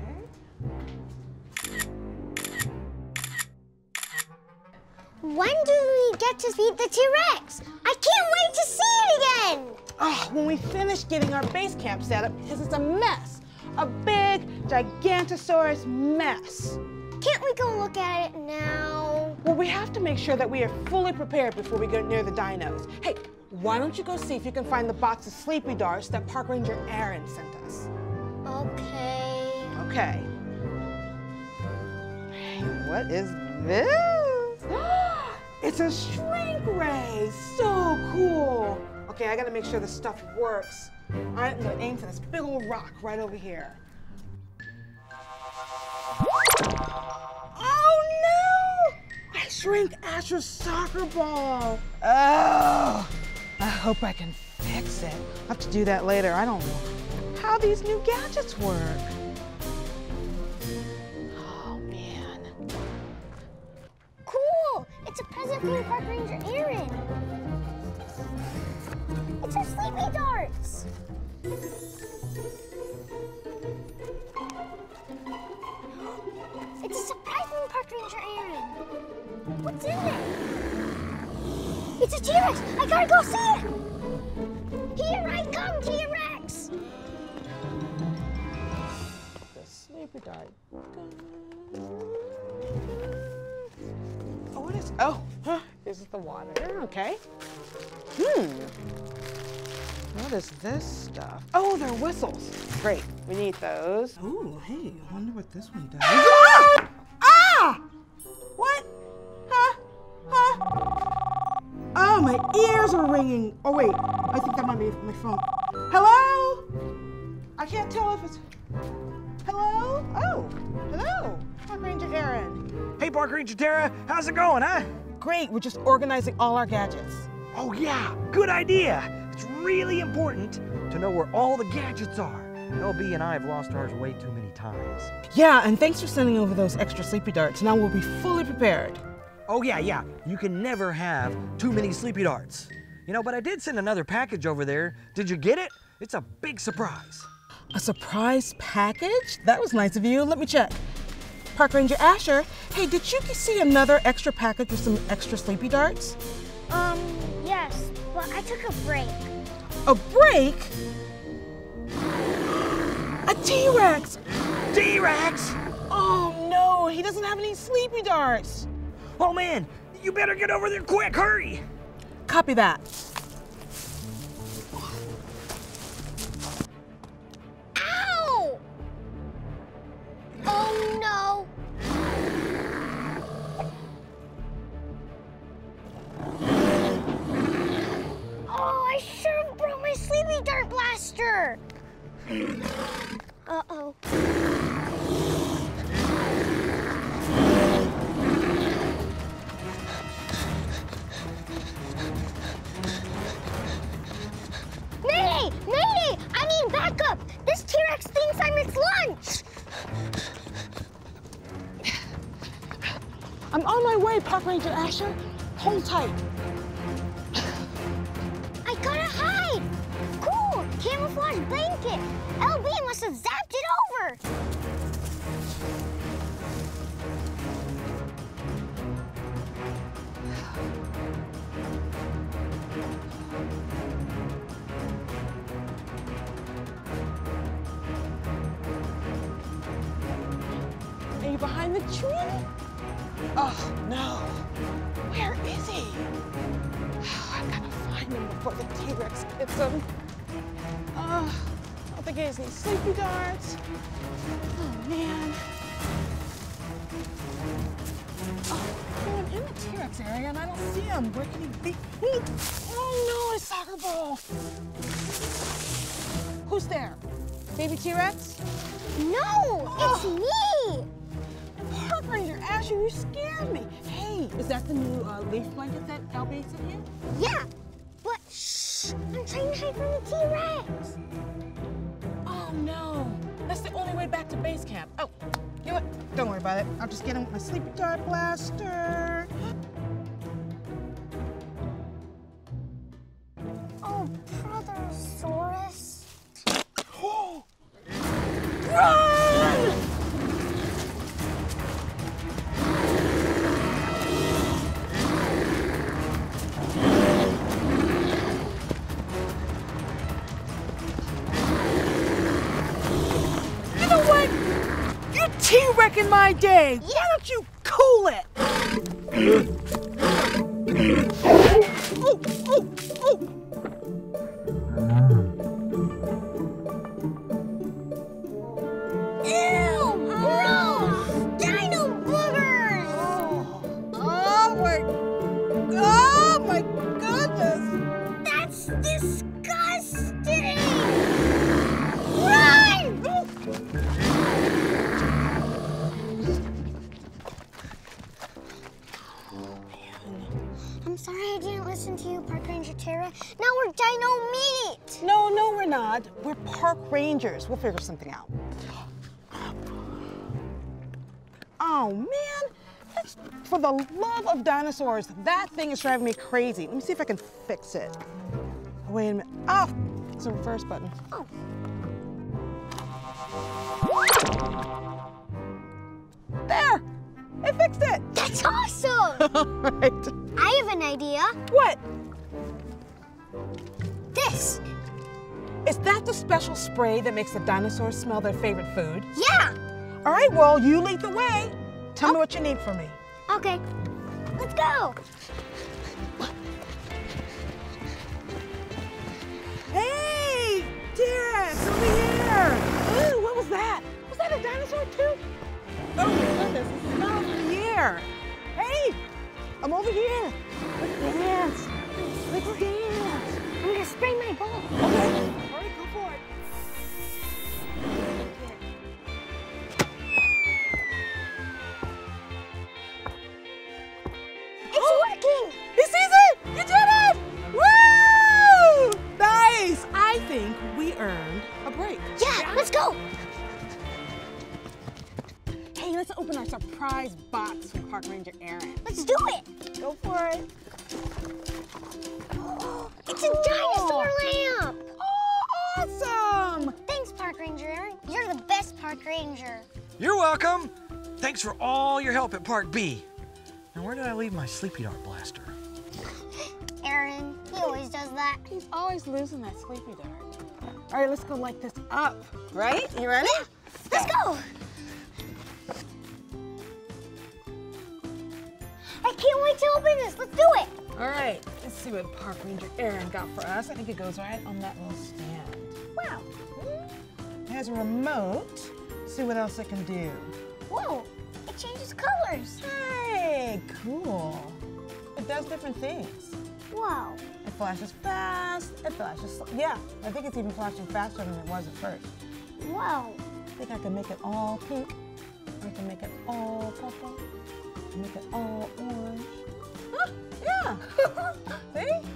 When do we get to meet the T-Rex? I can't wait to see it again! Oh, when we finish getting our base camp set up, because it's a mess. A big, gigantosaurus mess. Can't we go look at it now? Well, we have to make sure that we are fully prepared before we go near the dinos. Hey. Why don't you go see if you can find the box of Sleepy Darts that Park Ranger Aaron sent us? Okay. Okay. Hey, what is this? It's a shrink ray. So cool. Okay, I gotta make sure this stuff works. All right, I'm gonna aim for this big old rock right over here. Oh no! I shrink Asher's soccer ball. Oh! I hope I can fix it. I'll have to do that later. I don't know how these new gadgets work. Oh, man. Cool! It's a present from Park Ranger Aaron. It's our Sleepy Darts. It's a surprise from Park Ranger Aaron. What's in there? It's a T-Rex! I gotta go see it! Here I come, T-Rex! The sleeper died. Oh, what is... Oh, huh? This is the water. Okay. Hmm. What is this stuff? Oh, they're whistles. Great. We need those. Oh, hey. I wonder what this one does. Ah! Ah! What? Huh? Huh? Oh, my ears are ringing. Oh, wait. I think that might be my phone. Hello? I can't tell if it's... Hello? Oh, hello. Park Ranger Aaron. Hey, Park Ranger Tara. How's it going, huh? Great, we're just organizing all our gadgets. Oh yeah, good idea. It's really important to know where all the gadgets are. L B and I have lost ours way too many times. Yeah, and thanks for sending over those extra sleepy darts. Now we'll be fully prepared. Oh yeah, yeah, you can never have too many sleepy darts. You know, but I did send another package over there. Did you get it? It's a big surprise. A surprise package? That was nice of you, let me check. Park Ranger Asher, hey, did you see another extra package with some extra sleepy darts? Um, yes, but I took a break. A break? A T-Rex! T-Rex? Oh no, he doesn't have any sleepy darts. Oh man, you better get over there quick, hurry! Copy that. Ow! Oh no! Oh, I should have brought my sleepy dart blaster! Uh-oh. Nene! Nene! I mean, back up! This T-Rex thinks I'm its lunch! I'm on my way, Park Ranger Asher. Hold tight. I gotta hide! Cool! Camouflage blanket! L B must have zapped it over! Are you behind the tree? Oh, no. Where is he? Oh, I've got to find him before the T-Rex gets him. Oh, I don't think he has any sleepy darts. Oh, man. Oh, I'm in the T-Rex area and I don't see him. Where can he be? Oh, no, a soccer ball. Who's there? Baby T-Rex? No, oh. It's me. Park Ranger Asher, you scared me. Hey, is that the new uh, leaf blanket that L B sent you? Yeah, but shh, I'm trying to hide from the T-Rex. Oh no, that's the only way back to base camp. Oh, you know what? Don't worry about it. I'll just get him with my sleepy dart blaster. Oh, Parasaurolophus. Oh! Run! T-Rex in my day! Why don't you cool it? Oh, oh, oh. Ew! Gross! Dino boogers! Oh, oh my... Oh my goodness! That's disgusting! Run! Oh. Sorry I didn't listen to you, Park Ranger Tara. Now we're dino meat! No, no, we're not. We're park rangers. We'll figure something out. Oh, man. That's, for the love of dinosaurs, that thing is driving me crazy. Let me see if I can fix it. Oh, wait a minute. Oh, it's a reverse button. Oh. There! I fixed it! That's awesome! All right. I have an idea. What? This. Is that the special spray that makes the dinosaurs smell their favorite food? Yeah! All right, well, you lead the way. Tell oh. me what you need from me. Okay, let's go. T-Rex, over here! Ooh, what was that? Was that a dinosaur too? Oh my goodness, it's not over here. Hey, I'm over here. Let's dance. Let's dance. I'm gonna sprain my ball. Okay. All right, go for it. Our surprise box from Park Ranger Aaron. Let's do it! Go for it. Oh, it's a dinosaur lamp! Oh, awesome! Thanks, Park Ranger Aaron. You're the best Park Ranger. You're welcome. Thanks for all your help at Park B. Now, where did I leave my Sleepy Dart blaster? Aaron, he always does that. He's always losing that Sleepy Dart. All right, let's go light this up, right? You ready? Yeah. Let's go! I can't wait to open this. Let's do it. All right. Let's see what Park Ranger Aaron got for us. I think it goes right on that little stand. Wow. It has a remote. Let's see what else it can do. Whoa. It changes colors. Hey, cool. It does different things. Wow. It flashes fast. It flashes slow. Yeah. I think it's even flashing faster than it was at first. Wow. I think I can make it all pink. I can make it all purple. Make it all orange. Huh? Yeah. See?